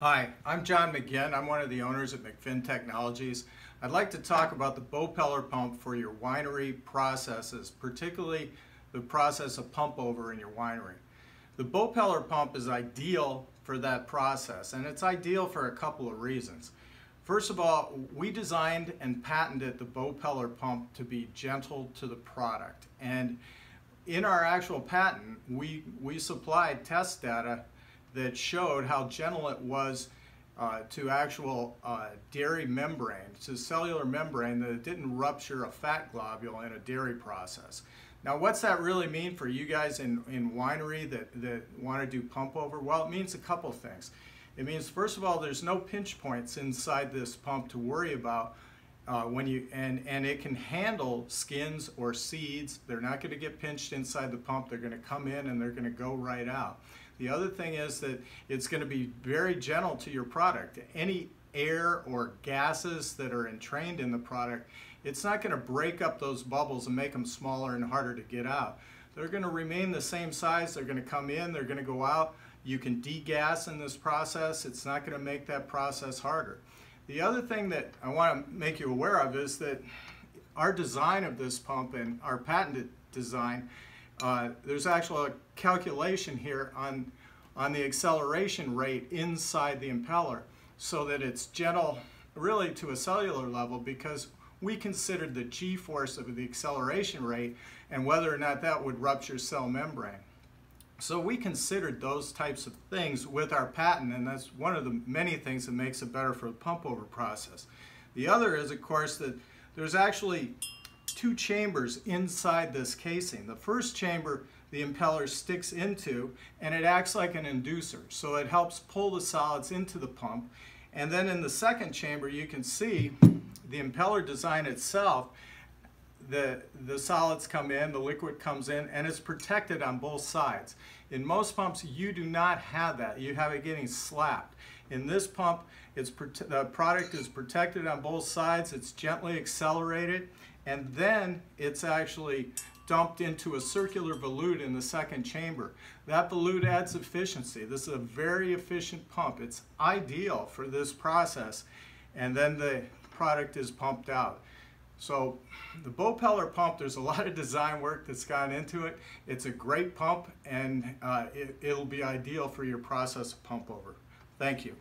Hi, I'm John McGinn. I'm one of the owners at McFinn Technologies. I'd like to talk about the Bowpeller pump for your winery processes, particularly the process of pump over in your winery. The Bowpeller pump is ideal for that process, and it's ideal for a couple of reasons. First of all, we designed and patented the Bowpeller pump to be gentle to the product, and in our actual patent we supplied test data that showed how gentle it was to actual dairy membrane, to cellular membrane, that it didn't rupture a fat globule in a dairy process. Now, what's that really mean for you guys in winery that want to do pump over? Well, it means a couple things. It means, first of all, there's no pinch points inside this pump to worry about and it can handle skins or seeds. They're not going to get pinched inside the pump. They're going to come in and they're going to go right out. The other thing is that it's going to be very gentle to your product. Any air or gases that are entrained in the product, it's not going to break up those bubbles and make them smaller and harder to get out. They're going to remain the same size. They're going to come in, they're going to go out. You can degas in this process. It's not going to make that process harder. The other thing that I want to make you aware of is that our design of this pump and our patented design, there's actually a calculation here on the acceleration rate inside the impeller so that it's gentle really to a cellular level, because we considered the g-force of the acceleration rate and whether or not that would rupture cell membrane. So we considered those types of things with our patent, and that's one of the many things that makes it better for the pump over process. The other is, of course, that there's actually two chambers inside this casing. The first chamber the impeller sticks into, and it acts like an inducer, so it helps pull the solids into the pump. And then in the second chamber, you can see the impeller design itself. The solids come in, the liquid comes in, and it's protected on both sides. In most pumps, you do not have that. You have it getting slapped. In this pump, the product is protected on both sides. It's gently accelerated, and then it's actually dumped into a circular volute in the second chamber. That volute adds efficiency. This is a very efficient pump. It's ideal for this process, and then the product is pumped out. So the Bowpeller pump, there's a lot of design work that's gone into it. It's a great pump, and it'll be ideal for your process of pump over. Thank you.